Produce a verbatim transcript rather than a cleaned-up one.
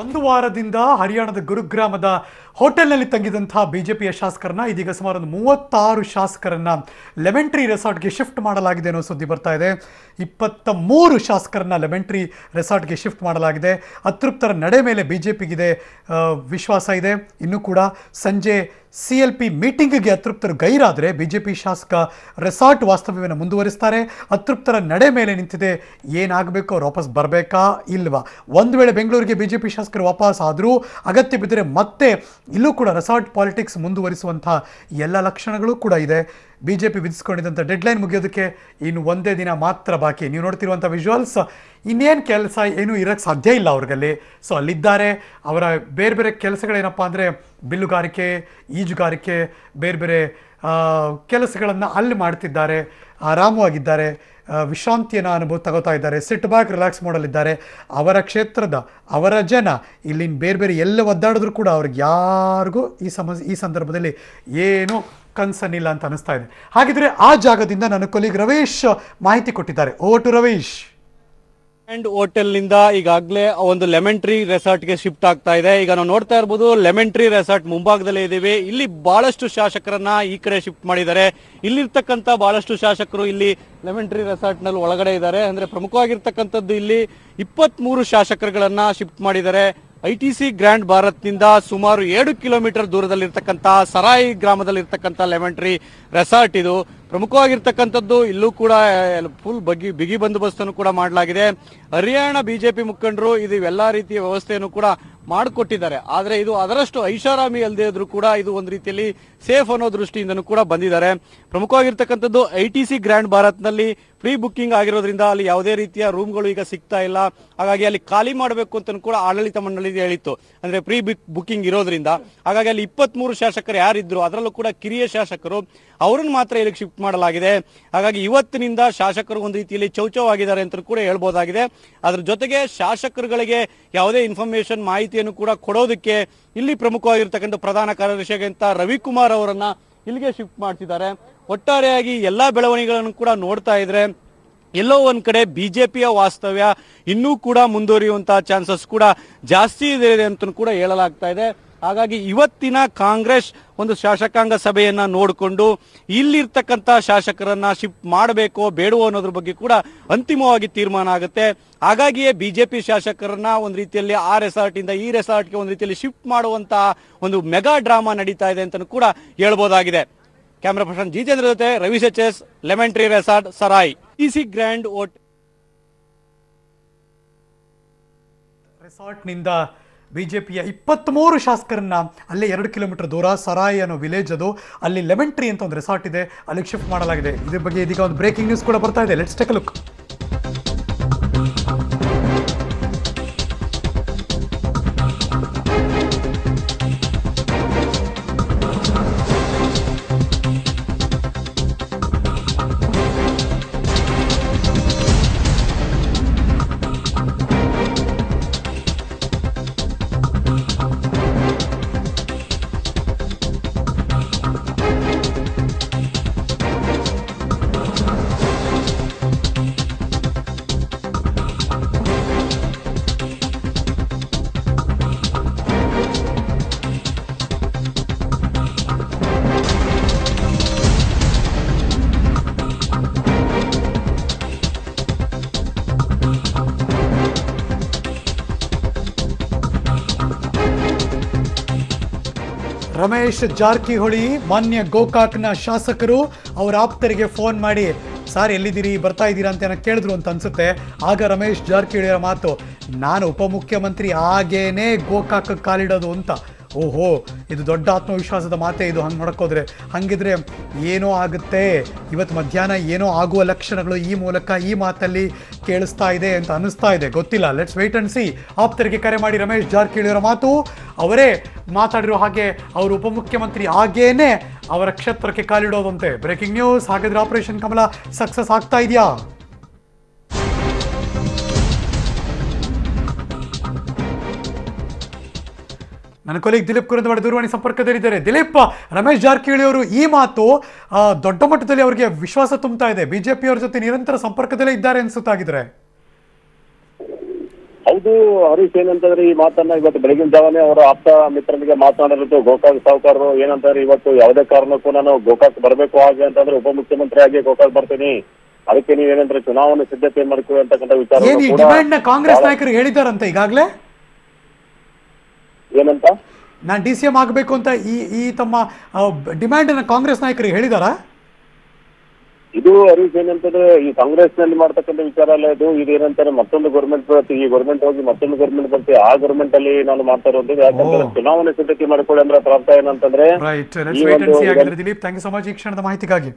ಒಂದು ವಾರದಿಂದ ಹರಿಯಾಣದ ಗುರುಗ್ರಾಮದ ಹೋಟೆಲ್ನಲ್ಲಿ ತಂಗಿದಂತ ಬಿಜೆಪಿಯ ಶಾಸಕರನ್ನ ಇದೀಗ ಸುಮಾರು ಮೂವತ್ತಾರು ಶಾಸಕರನ್ನ ಲೆಮನ್ ಟ್ರೀ ರೆಸಾರ್ಟ್ ಗೆ ಶಿಫ್ಟ್ ಮಾಡಲಾಗಿದೆ ಅನ್ನೋ ಸುದ್ದಿ ಬರ್ತಾ ಇದೆ। ಇಪ್ಪತ್ತಮೂರು ಶಾಸಕರನ್ನ ಲೆಮನ್ ಟ್ರೀ ರೆಸಾರ್ಟ್ ಗೆ ಶಿಫ್ಟ್ ಮಾಡಲಾಗಿದೆ। ಅತೃಪ್ತರ ನಡೆ ಮೇಲೆ ಬಿಜೆಪಿಗೆ ಇದೆ ವಿಶ್ವಾಸ ಇದೆ। ಇನ್ನು ಕೂಡ ಸಂಜೆ ಸಿಎಲ್ಪಿ ಮೀಟಿಂಗ್ ಗೆ ಅತೃಪ್ತರು ಗೈರಾದರೆ ಬಿಜೆಪಿ ಶಾಸಕ ರೆಸಾರ್ಟ್ ವಾಸ್ತವ್ಯವನ್ನು ಮುಂದುವರಿಸುತ್ತಾರೆ। ಅತೃಪ್ತರ ನಡೆ ಮೇಲೆ ನಿಂತಿದೆ, ಏನಾಗಬೇಕು, ಅವರು ವಾಪಸ್ ಬರಬೇಕಾ ಇಲ್ಲವಾ, ಒಂದು ವೇಳೆ ಬೆಂಗಳೂರಿಗೆ ಬಿಜೆಪಿ ಶಾಸಕರು ವಾಪಸ್ ಆದರೂ ಅಗತ್ಯ ಬಿದ್ದರೆ ಮತ್ತೆ ಇಲ್ಲೂ ಕೂಡ ರೆಸಾರ್ಟ್ ಪಾಲಿಟಿಕ್ಸ್ ಮುಂದುವರಿಸುವಂತ ಎಲ್ಲ ಲಕ್ಷಣಗಳು ಕೂಡ ಇದೆ। ಬಿಜೆಪಿ ವಿಧಿಸಿಕೊಂಡಿದ್ದಂಥ ಡೆಡ್ಲೈನ್ ಮುಗಿಯೋದಕ್ಕೆ ಇನ್ನು ಒಂದೇ ದಿನ ಮಾತ್ರ ಬಾಕಿ। ನೀವು ನೋಡ್ತಿರುವಂಥ ವಿಜುವಲ್ಸ್, ಇನ್ನೇನು ಕೆಲಸ ಏನೂ ಇರೋಕ್ಕೆ ಸಾಧ್ಯ ಇಲ್ಲ ಅವ್ರಿಗಲ್ಲಿ। ಸೊ ಅಲ್ಲಿದ್ದಾರೆ, ಅವರ ಬೇರೆ ಬೇರೆ ಕೆಲಸಗಳೇನಪ್ಪ ಅಂದರೆ ಬಿಲ್ಲುಗಾರಿಕೆ, ಈಜುಗಾರಿಕೆ, ಬೇರೆ ಬೇರೆ ಕೆಲಸಗಳನ್ನು ಅಲ್ಲಿ ಮಾಡ್ತಿದ್ದಾರೆ, ಆರಾಮವಾಗಿದ್ದಾರೆ, ವಿಶ್ರಾಂತಿಯನ್ನು ಅನುಭವ ತಗೋತಾ ಇದ್ದಾರೆ, ಸಿಟ್ ಬ್ಯಾಕ್ ರಿಲ್ಯಾಕ್ಸ್ ಮಾಡಲಿದ್ದಾರೆ। ಅವರ ಕ್ಷೇತ್ರದ ಅವರ ಜನ ಇಲ್ಲಿನ ಬೇರೆ ಬೇರೆ ಎಲ್ಲ ಒದ್ದಾಡಿದ್ರೂ ಕೂಡ ಅವ್ರಿಗೆ ಯಾರಿಗೂ ಈ ಸಮಸ್ಯೆ ಈ ಸಂದರ್ಭದಲ್ಲಿ ಏನು ಕನ್ಸರ್ನ್ ಇಲ್ಲ ಅಂತ ಅನಿಸ್ತಾ ಇದೆ। ಹಾಗಿದ್ರೆ ಆ ಜಾಗದಿಂದ ನನ್ನ ಕೊಲೀಗ್ ರವೀಶ್ ಮಾಹಿತಿ ಕೊಟ್ಟಿದ್ದಾರೆ, ಓವರ್ ಟು ರವೀಶ್। ಅಂಡ್ ಹೋಟೆಲ್ನಿಂದ ಈಗಾಗಲೇ ಒಂದು ಲೆಮನ್ ಟ್ರೀ ರೆಸಾರ್ಟ್ಗೆ ಶಿಫ್ಟ್ ಆಗ್ತಾ ಇದೆ। ಈಗ ನಾವು ನೋಡ್ತಾ ಇರ್ಬೋದು ಲೆಮನ್ ಟ್ರೀ ರೆಸಾರ್ಟ್ ಮುಂಭಾಗದಲ್ಲೇ ಇದ್ದೀವಿ। ಇಲ್ಲಿ ಬಹಳಷ್ಟು ಶಾಸಕರನ್ನ ಈ ಕಡೆ ಶಿಫ್ಟ್ ಮಾಡಿದ್ದಾರೆ। ಇಲ್ಲಿರ್ತಕ್ಕಂಥ ಬಹಳಷ್ಟು ಶಾಸಕರು ಇಲ್ಲಿ ಲೆಮನ್ ಟ್ರೀ ರೆಸಾರ್ಟ್ ನಲ್ಲಿ ಒಳಗಡೆ ಇದ್ದಾರೆ। ಅಂದ್ರೆ ಪ್ರಮುಖವಾಗಿರ್ತಕ್ಕಂಥದ್ದು ಇಲ್ಲಿ ಇಪ್ಪತ್ತ್ ಮೂರು ಶಾಸಕರುಗಳನ್ನ ಶಿಫ್ಟ್ ಮಾಡಿದ್ದಾರೆ। I T C grand Bharat ನಿಂದ ಸುಮಾರು ಏಳು ಕಿಲೋಮೀಟರ್ ದೂರದಲ್ಲಿರ್ತಕ್ಕಂಥ ಸರಾಯಿ ಗ್ರಾಮದಲ್ಲಿರ್ತಕ್ಕಂಥ ಲೆಮನ್ ಟ್ರೀ ರೆಸಾರ್ಟ್ ಇದು ಪ್ರಮುಖವಾಗಿರ್ತಕ್ಕಂಥದ್ದು। ಇಲ್ಲೂ ಕೂಡ ಫುಲ್ ಬಗಿ ಬಿಗಿ ಬಂದೋಬಸ್ತ್ ಅನ್ನು ಕೂಡ ಮಾಡಲಾಗಿದೆ। ಹರಿಯಾಣ ಬಿಜೆಪಿ ಮುಖಂಡರು ಇದು ಎಲ್ಲಾ ರೀತಿಯ ವ್ಯವಸ್ಥೆಯನ್ನು ಕೂಡ ಮಾಡಿಕೊಟ್ಟಿದ್ದಾರೆ, ಆದರೆ ಇದು ಅದರಷ್ಟು ಐಷಾರಾಮಿ ಅಲ್ಲದೆ ಇದ್ರೂ ಕೂಡ ಇದು ಒಂದು ರೀತಿಯಲ್ಲಿ ಸೇಫ್ ಅನ್ನೋ ದೃಷ್ಟಿಯಿಂದನೂ ಕೂಡ ಬಂದಿದ್ದಾರೆ। ಪ್ರಮುಖವಾಗಿರ್ತಕ್ಕಂಥದ್ದು I T C grand Bharat ನಲ್ಲಿ ಪ್ರೀ ಬುಕ್ಕಿಂಗ್ ಆಗಿರೋದ್ರಿಂದ ಅಲ್ಲಿ ಯಾವುದೇ ರೀತಿಯ ರೂಮ್ಗಳು ಈಗ ಸಿಗ್ತಾ ಇಲ್ಲ, ಹಾಗಾಗಿ ಅಲ್ಲಿ ಖಾಲಿ ಮಾಡಬೇಕು ಅಂತ ಕೂಡ ಆಡಳಿತ ಮಂಡಳಿ ಹೇಳಿತ್ತು, ಅಂದ್ರೆ ಪ್ರೀ ಬುಕ್ಕಿಂಗ್ ಇರೋದ್ರಿಂದ। ಹಾಗಾಗಿ ಅಲ್ಲಿ ಇಪ್ಪತ್ತ್ ಮೂರು ಶಾಸಕರು ಯಾರಿದ್ರು ಅದರಲ್ಲೂ ಕೂಡ ಕಿರಿಯ ಶಾಸಕರು ಅವ್ರನ್ನ ಮಾತ್ರ ಇಲ್ಲಿ ಶಿಫ್ಟ್ ಮಾಡಲಾಗಿದೆ। ಹಾಗಾಗಿ ಇವತ್ತಿನಿಂದ ಶಾಸಕರು ಒಂದು ರೀತಿಯಲ್ಲಿ ಚೌಚವಾಗಿದ್ದಾರೆ ಅಂತ ಕೂಡ ಹೇಳ್ಬೋದಾಗಿದೆ। ಅದ್ರ ಜೊತೆಗೆ ಶಾಸಕರುಗಳಿಗೆ ಯಾವುದೇ ಇನ್ಫಾರ್ಮೇಶನ್ ಮಾಹಿತಿಯನ್ನು ಕೂಡ ಕೊಡೋದಕ್ಕೆ ಇಲ್ಲಿ ಪ್ರಮುಖವಾಗಿರ್ತಕ್ಕಂಥ ಪ್ರಧಾನ ಕಾರ್ಯದರ್ಶಿಯಾಗಿಂತ ರವಿಕುಮಾರ್ ಅವರನ್ನ ಇಲ್ಲಿಗೆ ಶಿಫ್ಟ್ ಮಾಡ್ತಿದ್ದಾರೆ। ಒಟ್ಟಾರೆಯಾಗಿ ಎಲ್ಲಾ ಬೆಳವಣಿಗೆಗಳನ್ನು ಕೂಡ ನೋಡ್ತಾ ಇದ್ರೆ ಎಲ್ಲೋ ಒಂದ್ ಕಡೆ ಬಿಜೆಪಿಯ ವಾಸ್ತವ್ಯ ಇನ್ನೂ ಕೂಡ ಮುಂದುವರಿಯುವಂತಹ ಚಾನ್ಸಸ್ ಕೂಡ ಜಾಸ್ತಿ ಇದೆ ಅಂತ ಕೂಡ ಹೇಳಲಾಗ್ತಾ ಇದೆ। ಹಾಗಾಗಿ ಇವತ್ತಿನ ಕಾಂಗ್ರೆಸ್ ಒಂದು ಶಾಸಕಾಂಗ ಸಭೆಯನ್ನ ನೋಡಿಕೊಂಡು ಇಲ್ಲಿರ್ತಕ್ಕಂಥ ಶಾಸಕರನ್ನ ಶಿಫ್ಟ್ ಮಾಡಬೇಕೋ ಬೇಡವೋ ಅನ್ನೋದ್ರ ಬಗ್ಗೆ ಕೂಡ ಅಂತಿಮವಾಗಿ ತೀರ್ಮಾನ ಆಗುತ್ತೆ। ಹಾಗಾಗಿಯೇ ಬಿಜೆಪಿ ಶಾಸಕರನ್ನ ಒಂದು ರೀತಿಯಲ್ಲಿ ಆ ರೆಸಾರ್ಟ್ ಇಂದ ಈ ರೆಸಾರ್ಟ್ಗೆ ಒಂದು ರೀತಿಯಲ್ಲಿ ಶಿಫ್ಟ್ ಮಾಡುವಂತಹ ಒಂದು ಮೆಗಾ ಡ್ರಾಮಾ ನಡೀತಾ ಇದೆ ಅಂತ ಕೂಡ ಹೇಳ್ಬೋದಾಗಿದೆ। ಕ್ಯಾಮರಾ ಪರ್ಸನ್ ಜಿತೇಂದ್ರ ಜೊತೆ Ravish H S, lemon tree resort, ಸರಾಯಿ, ಇಸಿ ಗ್ರ್ಯಾಂಡ್ ಓಟ್ ರೆಸಾರ್ಟ್ನಿಂದ ಬಿಜೆಪಿಯ ಇಪ್ಪತ್ತ್ಮೂರು ಶಾಸಕರನ್ನ ಅಲ್ಲೇ ಎರಡು ಕಿಲೋಮೀಟರ್ ದೂರ ಸರಾಯಿ ಅನ್ನೋ ವಿಲೇಜ್ ಅದು, ಅಲ್ಲಿ ಲೆಮನ್ ಟ್ರೀ ಅಂತ ಒಂದು ರೆಸಾರ್ಟ್ ಇದೆ, ಅಲ್ಲಿಗೆ ಶಿಫ್ಟ್ ಮಾಡಲಾಗಿದೆ। ಇದ್ರ ಬಗ್ಗೆ ಇದೀಗ ಒಂದು ಬ್ರೇಕಿಂಗ್ ನ್ಯೂಸ್ ಕೂಡ ಬರ್ತಾ ಇದೆ, let's take a look. Ramesh Jarkiholi ಮಾನ್ಯ ಗೋಕಾಕ್ನ ಶಾಸಕರು ಅವರ ಆಪ್ತರಿಗೆ ಫೋನ್ ಮಾಡಿ ಸಾರ್ ಎಲ್ಲಿದ್ದೀರಿ, ಬರ್ತಾ ಇದ್ದೀರಾ ಅಂತ ಏನೋ ಕೇಳಿದ್ರು ಅಂತ ಅನಿಸುತ್ತೆ। ಆಗ ರಮೇಶ್ ಜಾರಕಿಹೊಳಿಯ ಮಾತು, ನಾನು ಉಪಮುಖ್ಯಮಂತ್ರಿ ಆಗೇನೆ ಗೋಕಾಕ್ ಕಾಲಿಡೋದು ಅಂತ। ಓಹೋ, ಇದು ದೊಡ್ಡ ಆತ್ಮವಿಶ್ವಾಸದ ಮಾತೇ ಇದು, ಹಂಗೆ ನೋಡಕ್ಕೋದ್ರೆ। ಹಾಗಿದ್ರೆ ಏನೋ ಆಗುತ್ತೆ, ಇವತ್ತು ಮಧ್ಯಾಹ್ನ ಏನೋ ಆಗುವ ಲಕ್ಷಣಗಳು ಈ ಮೂಲಕ ಈ ಮಾತಲ್ಲಿ ಕೇಳಿಸ್ತಾ ಇದೆ ಅಂತ ಅನ್ನಿಸ್ತಾ ಇದೆ, ಗೊತ್ತಿಲ್ಲ, ಲೆಟ್ಸ್ ವೇಟ್ ಅಂಡ್ ಸಿ। ಆಪ್ತರಿಗೆ ಕರೆ ಮಾಡಿ ರಮೇಶ್ ಜಾರಕಿಹೊಳಿಯವರ ಮಾತು, ಅವರೇ ಮಾತಾಡಿರೋ ಹಾಗೆ ಅವರು ಉಪಮುಖ್ಯಮಂತ್ರಿ ಹಾಗೇನೆ ಅವರ ಕ್ಷೇತ್ರಕ್ಕೆ ಕಾಲಿಡೋದಂತೆ। Breaking news. ಹಾಗಾದ್ರೆ ಆಪರೇಷನ್ ಕಮಲ ಸಕ್ಸಸ್ ಆಗ್ತಾ ಇದೆಯಾ? ನನ್ನ ಕೊಲೀಗ್ ದಿಲೀಪ್ ಕುರಂದವಾಡ ದೂರವಾಣಿ ಸಂಪರ್ಕದಲ್ಲಿದ್ದಾರೆ। ದಿಲೀಪ್, ರಮೇಶ್ ಜಾರಕಿಹೊಳಿ ಅವರು ಈ ಮಾತು ದೊಡ್ಡ ಮಟ್ಟದಲ್ಲಿ ಅವರಿಗೆ ವಿಶ್ವಾಸ ತುಂಬುತ್ತಾ ಇದೆ, ಬಿಜೆಪಿಯವರ ಜೊತೆ ನಿರಂತರ ಸಂಪರ್ಕದಲ್ಲೇ ಇದ್ದಾರೆ ಅನ್ಸುತ್ತಾಗಿದ್ರೆ? ಹೌದು ಹರೀಶ್, ಏನಂತಂದ್ರೆ ಈ ಮಾತನ್ನ ಇವತ್ತು ಬೆಳಗಿನ ಜಾವನೆ ಅವರ ಆಪ್ತ ಮಿತ್ರನಿಗೆ ಮಾತನಾಡಿರೋದು ಗೋಕಾಕ್ ಸಾವುಕಾರರು ಏನಂತಂದ್ರೆ ಇವತ್ತು ಯಾವುದೇ ಕಾರಣಕ್ಕೂ ನಾನು ಗೋಕಾಕ್ ಬರಬೇಕು ಹಾಗೆ ಅಂತಂದ್ರೆ ಉಪಮುಖ್ಯಮಂತ್ರಿ ಆಗಿ ಗೋಕಾಕ್ ಬರ್ತೀನಿ, ಅದಕ್ಕೆ ನೀವೇನಂದ್ರೆ ಚುನಾವಣೆ ಸಿದ್ಧತೆ ಮಾಡ್ಕೊಳ್ಳಿ ಅಂತಕ್ಕಂಥ ವಿಚಾರ ಕಾಂಗ್ರೆಸ್ ನಾಯಕರಿಗೆ ಹೇಳಿದಾರಂತ ಈಗಾಗಲೇ. ಏನಂತ ನಾನು ಡಿ ಸಿ ಎಂ ಆಗಬೇಕು ಅಂತ ಈ ಈ ತಮ್ಮ ಡಿಮ್ಯಾಂಡ್ ಅನ್ನ ಕಾಂಗ್ರೆಸ್ ನಾಯಕರಿಗೆ ಹೇಳಿದಾರಾ? ಇದು ಹರೀಶ್ ಏನಂತಂದ್ರೆ ಈ ಕಾಂಗ್ರೆಸ್ ನಲ್ಲಿ ಮಾಡ್ತಕ್ಕಂಥ ವಿಚಾರ ಅಲ್ಲ ಇದು. ಇದೇನಂತಾರೆ ಮತ್ತೊಂದು ಗೌರ್ಮೆಂಟ್ ಬರುತ್ತೆ, ಈ ಗೌರ್ಮೆಂಟ್ ಹೋಗಿ ಮತ್ತೊಂದು ಗೌರ್ಮೆಂಟ್ ಬರುತ್ತೆ, ಆ ಗೌರ್ಮೆಂಟ್ ಅಲ್ಲಿ ನಾನು ಮಾಡ್ತಾ ಇರೋದು. ಯಾಕಂದ್ರೆ ಚುನಾವಣೆ ಸಿದ್ಧತೆ ಮಾಡ್ಕೊಳ್ಳಿ ಅಂದ್ರೆ ಪ್ರಾರ್ಥ ಏನಂತಂದ್ರೆ.